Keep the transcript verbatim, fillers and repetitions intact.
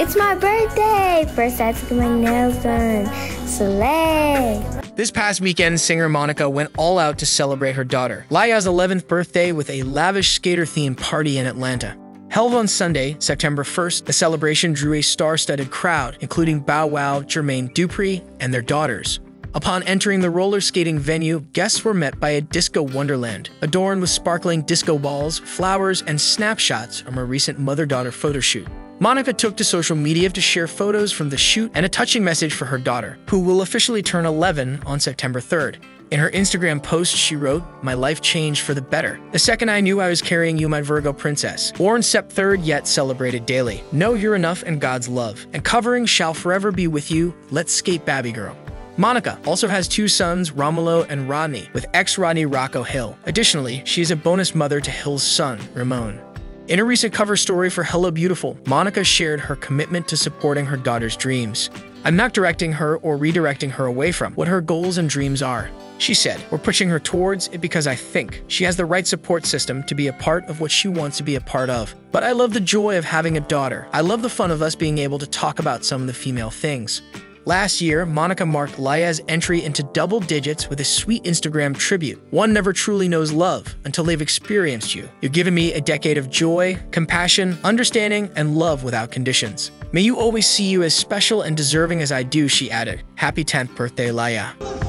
It's my birthday! First I have to get my nails done. Slay! This past weekend, singer Monica went all out to celebrate her daughter, Laiyah's eleventh birthday, with a lavish skater-themed party in Atlanta. Held on Sunday, September first, the celebration drew a star-studded crowd, including Bow Wow, Jermaine Dupri, and their daughters. Upon entering the roller skating venue, guests were met by a disco wonderland, adorned with sparkling disco balls, flowers, and snapshots from a recent mother-daughter photo shoot. Monica took to social media to share photos from the shoot and a touching message for her daughter, who will officially turn eleven on September third. In her Instagram post, she wrote, "My life changed for the better. The second I knew I was carrying you, my Virgo princess. Born September third, yet celebrated daily. Know you're enough and God's love. And covering shall forever be with you. Let's skate, baby girl." Monica also has two sons, Romolo and Rodney, with ex-Rodney Rocco Hill. Additionally, she is a bonus mother to Hill's son, Ramon. In a recent cover story for Hello Beautiful, Monica shared her commitment to supporting her daughter's dreams. "I'm not directing her or redirecting her away from what her goals and dreams are," she said. "We're pushing her towards it because I think she has the right support system to be a part of what she wants to be a part of. But I love the joy of having a daughter. I love the fun of us being able to talk about some of the female things." Last year, Monica marked Laiyah's entry into double digits with a sweet Instagram tribute. "One never truly knows love until they've experienced you. You've given me a decade of joy, compassion, understanding, and love without conditions. May you always see you as special and deserving as I do," she added. "Happy tenth birthday, Laiyah."